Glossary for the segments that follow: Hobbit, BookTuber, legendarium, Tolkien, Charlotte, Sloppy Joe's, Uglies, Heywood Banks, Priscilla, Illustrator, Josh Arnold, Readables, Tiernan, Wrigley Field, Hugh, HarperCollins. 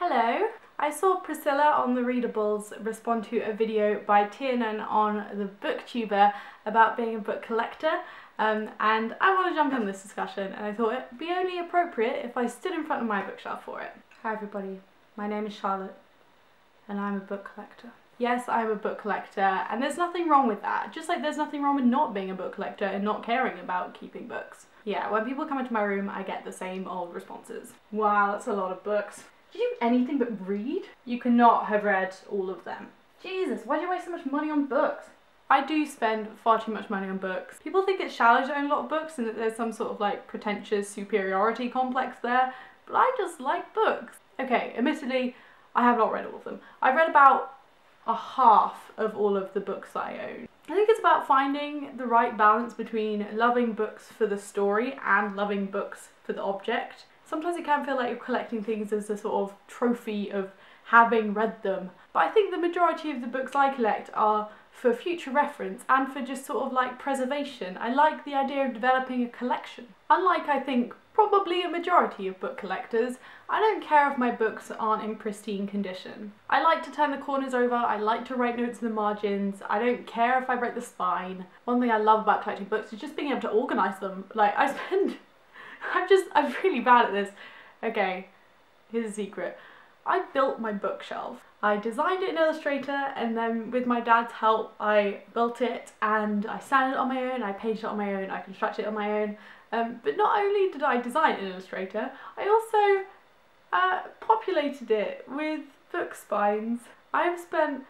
Hello! I saw Priscilla on the Readables respond to a video by Tiernan on the BookTuber about being a book collector, and I want to jump in this discussion, and I thought it would be only appropriate if I stood in front of my bookshelf for it. Hi everybody, my name is Charlotte and I'm a book collector. Yes, I'm a book collector, and there's nothing wrong with that, just like there's nothing wrong with not being a book collector and not caring about keeping books. Yeah, when people come into my room I get the same old responses. Wow, that's a lot of books. Did you do anything but read? You cannot have read all of them. Jesus, why do you waste so much money on books? I do spend far too much money on books. People think it's shallow to own a lot of books and that there's some sort of like pretentious superiority complex there, but I just like books. Okay, admittedly, I have not read all of them. I've read about a half of all of the books I own. I think it's about finding the right balance between loving books for the story and loving books for the object. Sometimes it can feel like you're collecting things as a sort of trophy of having read them. But I think the majority of the books I collect are for future reference and for just sort of like preservation. I like the idea of developing a collection. Unlike, I think, probably a majority of book collectors, I don't care if my books aren't in pristine condition. I like to turn the corners over, I like to write notes in the margins, I don't care if I break the spine. One thing I love about collecting books is just being able to organise them. Like, I'm really bad at this. Okay, here's a secret. I built my bookshelf. I designed it in Illustrator, and then with my dad's help I built it, and I sanded it on my own, I painted it on my own, I constructed it on my own. But not only did I design it in Illustrator, I also populated it with book spines. I've spent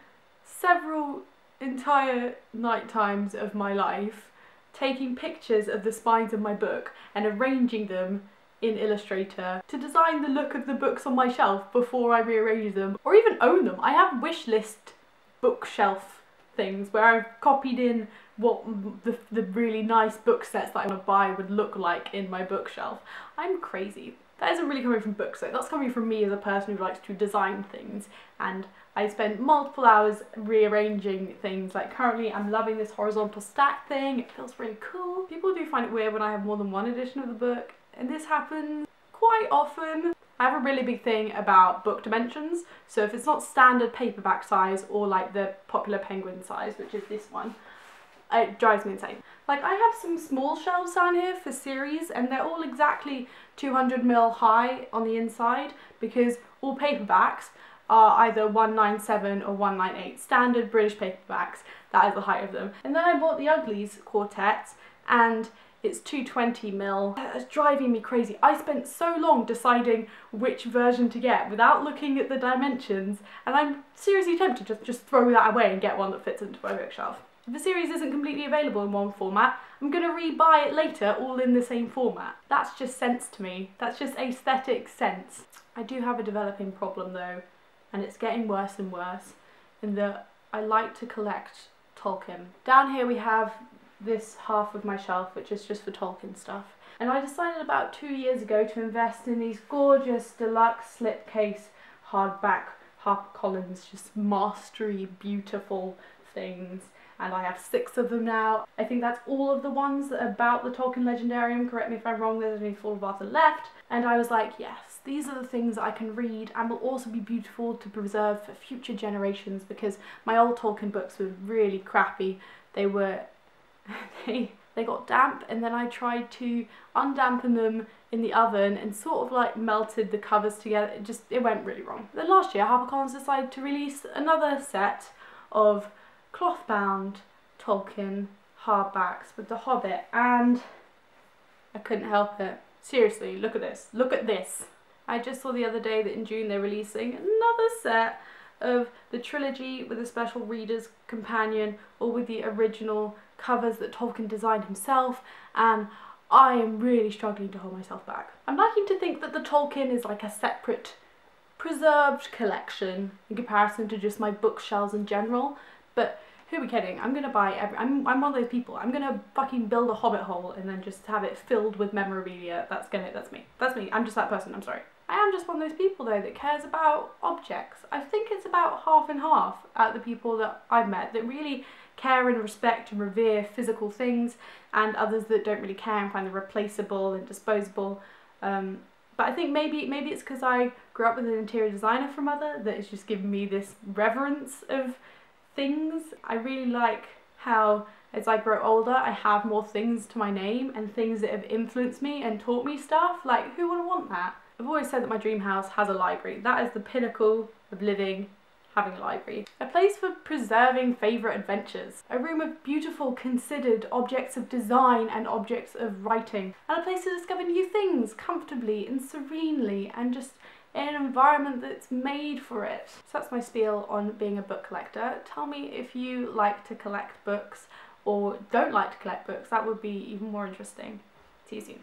several entire night times of my life taking pictures of the spines of my book and arranging them in Illustrator to design the look of the books on my shelf before I rearrange them or even own them. I have wishlist bookshelf things where I've copied in what the really nice book sets that I want to buy would look like in my bookshelf. I'm crazy. That isn't really coming from books though, that's coming from me as a person who likes to design things, and I spend multiple hours rearranging things. Like currently I'm loving this horizontal stack thing, it feels really cool. People do find it weird when I have more than one edition of the book, and this happens quite often. I have a really big thing about book dimensions, so if it's not standard paperback size or like the popular Penguin size, which is this one, it drives me insane. Like, I have some small shelves down here for series, and they're all exactly 200mm high on the inside because all paperbacks are either 197 or 198, standard British paperbacks, that is the height of them. And then I bought the Uglies quartet, and it's 220mm. It's driving me crazy. I spent so long deciding which version to get without looking at the dimensions, and I'm seriously tempted to just throw that away and get one that fits into my bookshelf. If a series isn't completely available in one format, I'm going to re-buy it later all in the same format. That's just sense to me. That's just aesthetic sense. I do have a developing problem though, and it's getting worse and worse, in that I like to collect Tolkien. Down here we have this half of my shelf which is just for Tolkien stuff, and I decided about 2 years ago to invest in these gorgeous deluxe slipcase hardback HarperCollins just mastery beautiful things, and I have 6 of them now. I think that's all of the ones that are about the Tolkien legendarium, correct me if I'm wrong, there's only 4 rather left. And I was like, yes, these are the things that I can read and will also be beautiful to preserve for future generations, because my old Tolkien books were really crappy. They were, they got damp, and then I tried to undampen them in the oven and sort of like melted the covers together. It went really wrong. Then last year HarperCollins decided to release another set of cloth-bound Tolkien hardbacks with the Hobbit, and I couldn't help it. Seriously, look at this. Look at this. I just saw the other day that in June they're releasing another set of the trilogy with a special reader's companion, or with the original covers that Tolkien designed himself, and I am really struggling to hold myself back. I'm liking to think that the Tolkien is like a separate preserved collection in comparison to just my bookshelves in general, but who are we kidding? I'm gonna buy every... I'm one of those people. I'm gonna fucking build a hobbit hole and then just have it filled with memorabilia. That's me. That's me. I'm just that person, I'm sorry. I am just one of those people though that cares about objects. I think it's about half and half at the people that I've met that really care and respect and revere physical things, and others that don't really care and find them replaceable and disposable. But I think maybe it's because I grew up with an interior designer for mother that it's just given me this reverence of things. I really like how as I grow older I have more things to my name and things that have influenced me and taught me stuff. Like, who wouldn't want that? I've always said that my dream house has a library. That is the pinnacle of living, having a library. A place for preserving favourite adventures. A room of beautiful, considered objects of design and objects of writing. And a place to discover new things comfortably and serenely and just in an environment that's made for it. So that's my spiel on being a book collector. Tell me if you like to collect books or don't like to collect books. That would be even more interesting. See you soon.